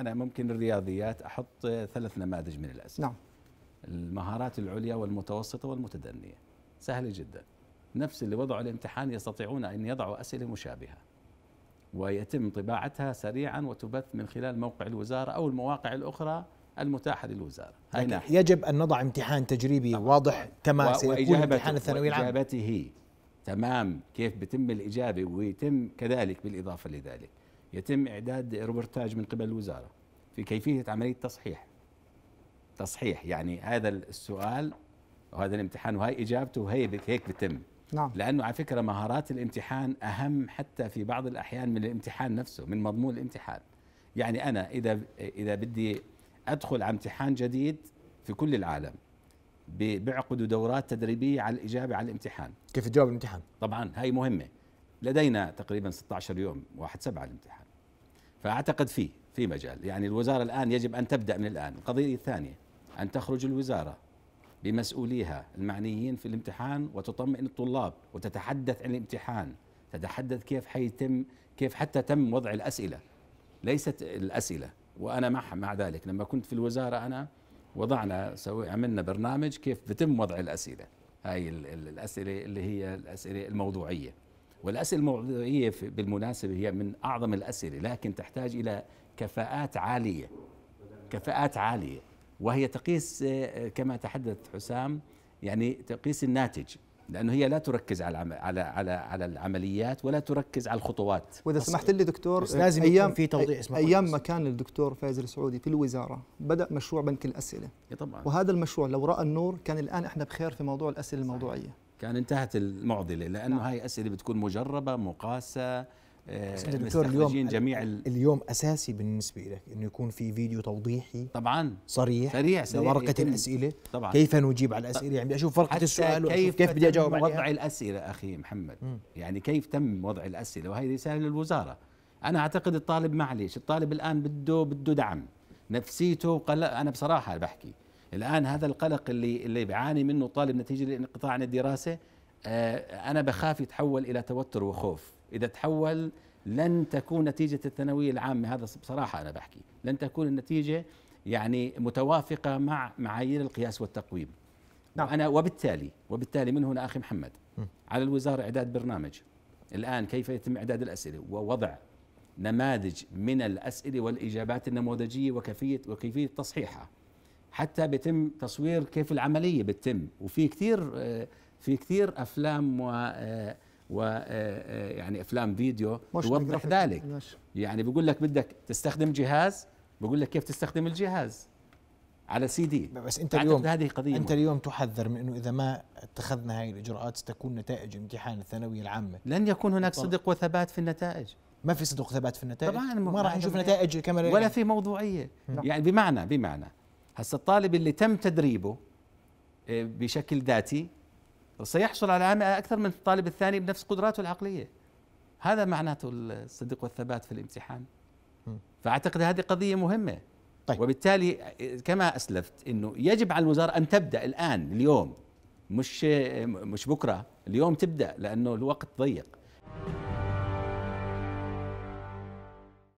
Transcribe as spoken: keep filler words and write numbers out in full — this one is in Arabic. أنا ممكن الرياضيات أحط ثلاث نماذج من الأسئلة. نعم. المهارات العليا والمتوسطة والمتدنية، سهلة جدا، نفس اللي وضعوا الامتحان يستطيعون أن يضعوا أسئلة مشابهة ويتم طباعتها سريعا وتبث من خلال موقع الوزارة أو المواقع الأخرى المتاحة للوزارة. هاي يجب أن نضع امتحان تجريبي آه. واضح كما سيكون امتحان الثانوي العام، وإجابته تمام كيف بتم الإجابة، ويتم كذلك بالإضافة لذلك يتم إعداد روبورتاج من قبل الوزارة في كيفية عملية تصحيح تصحيح يعني هذا السؤال وهذا الامتحان وهي إجابته وهي هيك بتم. نعم. لأنه على فكرة مهارات الامتحان أهم حتى في بعض الأحيان من الامتحان نفسه، من مضمون الامتحان. يعني أنا إذا إذا بدي أدخل على امتحان جديد في كل العالم بيعقدوا دورات تدريبية على الإجابة على الامتحان، كيف تجاوب الامتحان. طبعا هاي مهمة، لدينا تقريبا ستة عشر يوم واحد سبعة الامتحان، فأعتقد فيه في مجال. يعني الوزارة الآن يجب أن تبدأ من الآن. القضية الثانية أن تخرج الوزارة بمسؤوليها المعنيين في الامتحان وتطمئن الطلاب وتتحدث عن الامتحان، تتحدث كيف حيتم، كيف حتى تم وضع الأسئلة، ليست الأسئلة. وأنا مع مع ذلك، لما كنت في الوزارة أنا وضعنا سوي عملنا برنامج كيف بتم وضع الأسئلة، هاي الأسئلة اللي هي الأسئلة الموضوعية. والأسئلة الموضوعية بالمناسبة هي من أعظم الأسئلة، لكن تحتاج إلى كفاءات عالية، كفاءات عالية، وهي تقيس كما تحدث حسام، يعني تقيس الناتج، لانه هي لا تركز على على على على العمليات ولا تركز على الخطوات. واذا سمحت لي دكتور، لازم ايام في توضيح. ايام ما كان الدكتور فايز السعودي في الوزاره بدا مشروع بنك الاسئله. طبعا. وهذا المشروع لو راى النور كان الان احنا بخير في موضوع الاسئله الموضوعيه. كان انتهت المعضله، لانه نعم. هاي اسئله بتكون مجربه مقاسه. دكتور اليوم جميع اليوم اساسي بالنسبه لك انه يكون في فيديو توضيحي طبعا صريح سريع ورقه الاسئله طبعا. كيف نجيب على الاسئله، يعني بدي اشوف ورقه السؤال واشوف كيف بدي اجاوب عليها. وضع الاسئله اخي محمد مم. يعني كيف تم وضع الاسئله، وهي رساله للوزاره. انا اعتقد الطالب معليش الطالب الان بده بده دعم، نفسيته وقلق. انا بصراحه بحكي الان هذا القلق اللي اللي بيعاني منه الطالب نتيجه الانقطاع عن الدراسه، آه انا بخاف يتحول الى توتر وخوف. إذا تحول لن تكون نتيجة الثانوية العامة، هذا بصراحة أنا بحكي، لن تكون النتيجة يعني متوافقة مع معايير القياس والتقويم. نعم. أنا وبالتالي وبالتالي من هنا أخي محمد م. على الوزارة إعداد برنامج الآن كيف يتم إعداد الأسئلة ووضع نماذج من الأسئلة والإجابات النموذجية وكيفية وكيفية تصحيحها، حتى بيتم تصوير كيف العملية بتتم. وفي كثير في كثير أفلام و و يعني افلام فيديو توضح ذلك. يعني بقول لك بدك تستخدم جهاز، بقول لك كيف تستخدم الجهاز على سي دي. بس انت اليوم هذه قضيه انت اليوم تحذر من انه اذا ما اتخذنا هذه الاجراءات ستكون نتائج امتحان الثانويه العامه لن يكون هناك طبعا. صدق وثبات في النتائج. ما في صدق وثبات في النتائج طبعا، ما راح نشوف نتائج كما ولا يعني. في موضوعيه م. يعني بمعنى بمعنى هسه الطالب اللي تم تدريبه بشكل ذاتي سيحصل على علامة أكثر من الطالب الثاني بنفس قدراته العقلية. هذا معناته الصدق والثبات في الامتحان. فأعتقد هذه قضية مهمة. طيب. وبالتالي كما أسلفت أنه يجب على الوزارة أن تبدأ الآن، اليوم مش مش بكرة، اليوم تبدأ، لأنه الوقت ضيق.